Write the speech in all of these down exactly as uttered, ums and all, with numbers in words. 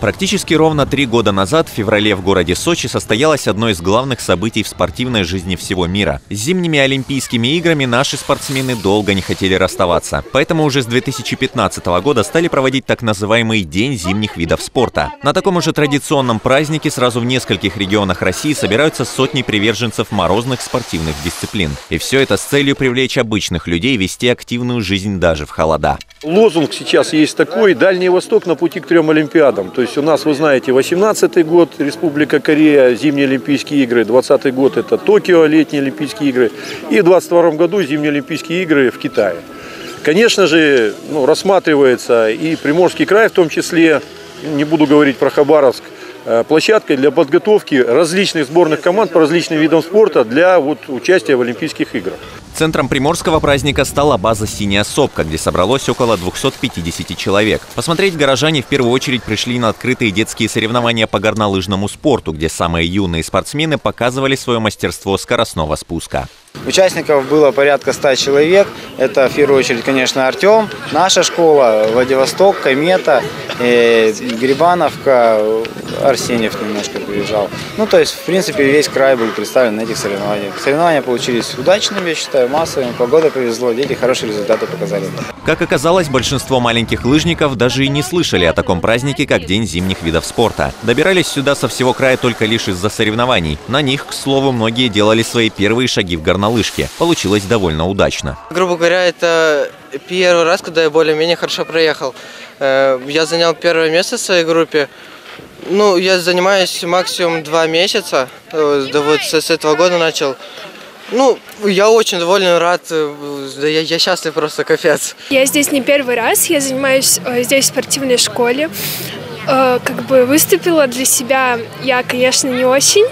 Практически ровно три года назад, в феврале, в городе Сочи состоялось одно из главных событий в спортивной жизни всего мира. С зимними Олимпийскими играми наши спортсмены долго не хотели расставаться. Поэтому уже с две тысячи пятнадцатого года стали проводить так называемый День зимних видов спорта. На таком уже традиционном празднике сразу в нескольких регионах России собираются сотни приверженцев морозных спортивных дисциплин. И все это с целью привлечь обычных людей вести активную жизнь даже в холода. Лозунг сейчас есть такой: «Дальний Восток на пути к трем Олимпиадам». То есть у нас, вы знаете, восемнадцатый год – Республика Корея, зимние Олимпийские игры, двадцатый год – это Токио, летние Олимпийские игры, и в двадцать втором году зимние Олимпийские игры в Китае. Конечно же, ну, рассматривается и Приморский край в том числе, не буду говорить про Хабаровск, площадкой для подготовки различных сборных команд по различным видам спорта для вот участия в Олимпийских играх. Центром приморского праздника стала база «Синяя сопка», где собралось около двухсот пятидесяти человек. Посмотреть горожане в первую очередь пришли на открытые детские соревнования по горнолыжному спорту, где самые юные спортсмены показывали свое мастерство скоростного спуска. Участников было порядка ста человек. Это в первую очередь, конечно, Артем, наша школа, Владивосток, Комета, э, Грибановка, Арсеньев немножко приезжал. Ну, то есть, в принципе, весь край был представлен на этих соревнованиях. Соревнования получились удачными, я считаю, массовыми. Погода повезло, дети хорошие результаты показали. Как оказалось, большинство маленьких лыжников даже и не слышали о таком празднике, как День зимних видов спорта. Добирались сюда со всего края только лишь из-за соревнований. На них, к слову, многие делали свои первые шаги в горнолыжном. На лыжке. Получилось довольно удачно. Грубо говоря, это первый раз, когда я более-менее хорошо проехал. Я занял первое место в своей группе. Ну, я занимаюсь максимум два месяца. Да вот с этого года начал. Ну, я очень доволен, рад. Да я, я счастлив просто, капец. Я здесь не первый раз. Я занимаюсь здесь в спортивной школе. Как бы выступила для себя я, конечно, не очень,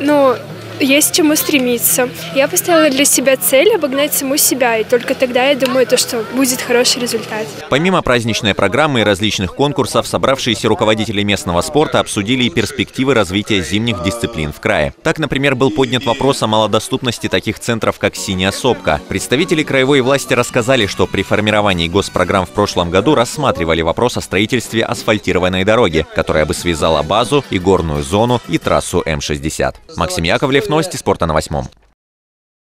но есть к чему стремиться. Я поставила для себя цель обогнать саму себя, и только тогда, я думаю, то, что будет хороший результат. Помимо праздничной программы и различных конкурсов, собравшиеся руководители местного спорта обсудили и перспективы развития зимних дисциплин в крае. Так, например, был поднят вопрос о малодоступности таких центров, как «Синяя сопка». Представители краевой власти рассказали, что при формировании госпрограмм в прошлом году рассматривали вопрос о строительстве асфальтированной дороги, которая бы связала базу и горную зону и трассу эм шестьдесят. Максим Яковлев, новости спорта на восьмом.